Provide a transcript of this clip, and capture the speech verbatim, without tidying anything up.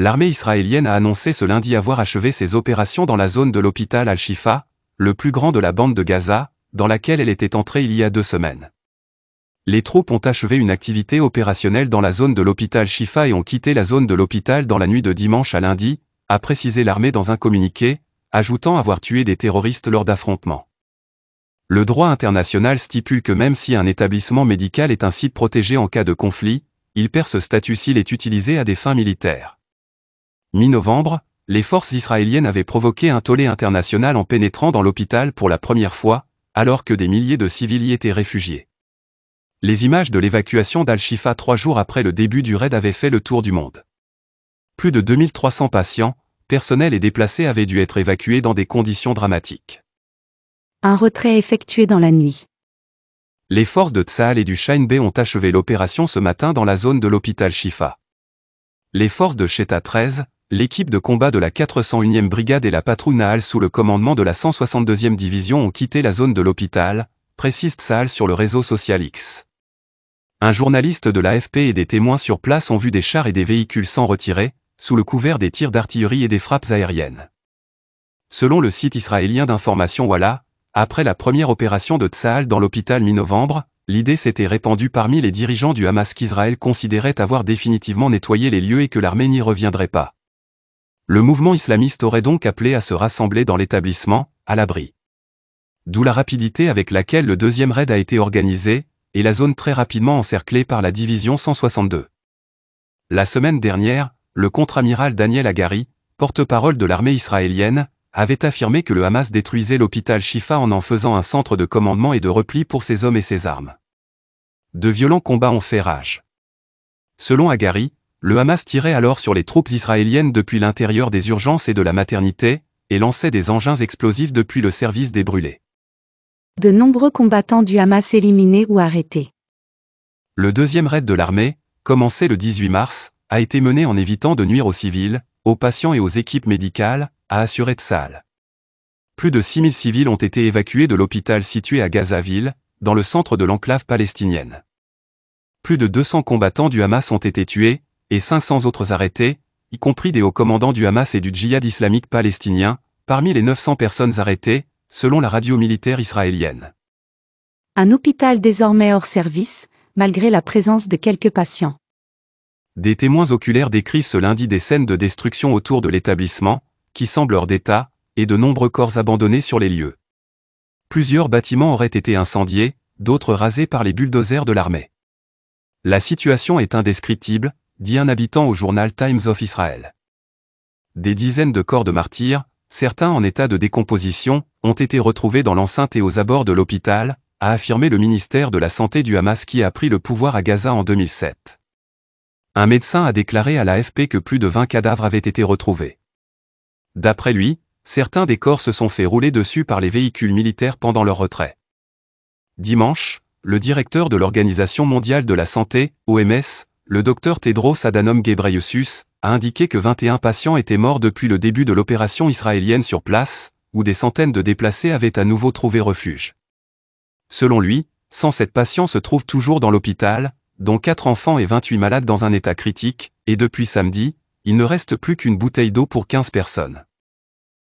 L'armée israélienne a annoncé ce lundi avoir achevé ses opérations dans la zone de l'hôpital Al-Shifa, le plus grand de la bande de Gaza, dans laquelle elle était entrée il y a deux semaines. Les troupes ont achevé une activité opérationnelle dans la zone de l'hôpital Shifa et ont quitté la zone de l'hôpital dans la nuit de dimanche à lundi, a précisé l'armée dans un communiqué, ajoutant avoir tué des terroristes lors d'affrontements. Le droit international stipule que même si un établissement médical est ainsi protégé en cas de conflit, il perd ce statut s'il est utilisé à des fins militaires. Mi-novembre, les forces israéliennes avaient provoqué un tollé international en pénétrant dans l'hôpital pour la première fois, alors que des milliers de civils y étaient réfugiés. Les images de l'évacuation d'Al-Shifa trois jours après le début du raid avaient fait le tour du monde. Plus de deux mille trois cents patients, personnels et déplacés avaient dû être évacués dans des conditions dramatiques. Un retrait effectué dans la nuit. Les forces de Tsahal et du Shin Bet ont achevé l'opération ce matin dans la zone de l'hôpital Shifa. Les forces de Sheta treize, l'équipe de combat de la quatre cent unième brigade et la patrouille Nahal sous le commandement de la cent soixante-deuxième division ont quitté la zone de l'hôpital, précise Tsahal sur le réseau social X. Un journaliste de l'A F P et des témoins sur place ont vu des chars et des véhicules s'en retirer, sous le couvert des tirs d'artillerie et des frappes aériennes. Selon le site israélien d'information Wallah, après la première opération de Tsahal dans l'hôpital mi-novembre, l'idée s'était répandue parmi les dirigeants du Hamas qu'Israël considérait avoir définitivement nettoyé les lieux et que l'armée n'y reviendrait pas. Le mouvement islamiste aurait donc appelé à se rassembler dans l'établissement, à l'abri. D'où la rapidité avec laquelle le deuxième raid a été organisé, et la zone très rapidement encerclée par la division cent soixante-deux. La semaine dernière, le contre-amiral Daniel Agari, porte-parole de l'armée israélienne, avait affirmé que le Hamas détruisait l'hôpital Shifa en en faisant un centre de commandement et de repli pour ses hommes et ses armes. De violents combats ont fait rage. Selon Agari, le Hamas tirait alors sur les troupes israéliennes depuis l'intérieur des urgences et de la maternité, et lançait des engins explosifs depuis le service des brûlés. De nombreux combattants du Hamas éliminés ou arrêtés. Le deuxième raid de l'armée, commencé le dix-huit mars, a été mené en évitant de nuire aux civils, aux patients et aux équipes médicales, a assuré Tsahal. Plus de six mille civils ont été évacués de l'hôpital situé à Gaza-Ville, dans le centre de l'enclave palestinienne. Plus de deux cents combattants du Hamas ont été tués, et cinq cents autres arrêtés, y compris des hauts commandants du Hamas et du djihad islamique palestinien, parmi les neuf cents personnes arrêtées, selon la radio militaire israélienne. Un hôpital désormais hors service, malgré la présence de quelques patients. Des témoins oculaires décrivent ce lundi des scènes de destruction autour de l'établissement, qui semblent hors d'état, et de nombreux corps abandonnés sur les lieux. Plusieurs bâtiments auraient été incendiés, d'autres rasés par les bulldozers de l'armée. La situation est indescriptible, dit un habitant au journal Times of Israel. Des dizaines de corps de martyrs, certains en état de décomposition, ont été retrouvés dans l'enceinte et aux abords de l'hôpital, a affirmé le ministère de la Santé du Hamas qui a pris le pouvoir à Gaza en deux mille sept. Un médecin a déclaré à l'A F P que plus de vingt cadavres avaient été retrouvés. D'après lui, certains des corps se sont fait rouler dessus par les véhicules militaires pendant leur retrait. Dimanche, le directeur de l'Organisation mondiale de la santé, O M S, le docteur Tedros Adhanom Ghebreyesus, a indiqué que vingt et un patients étaient morts depuis le début de l'opération israélienne sur place, où des centaines de déplacés avaient à nouveau trouvé refuge. Selon lui, cent sept patients se trouvent toujours dans l'hôpital, dont quatre enfants et vingt-huit malades dans un état critique, et depuis samedi, il ne reste plus qu'une bouteille d'eau pour quinze personnes.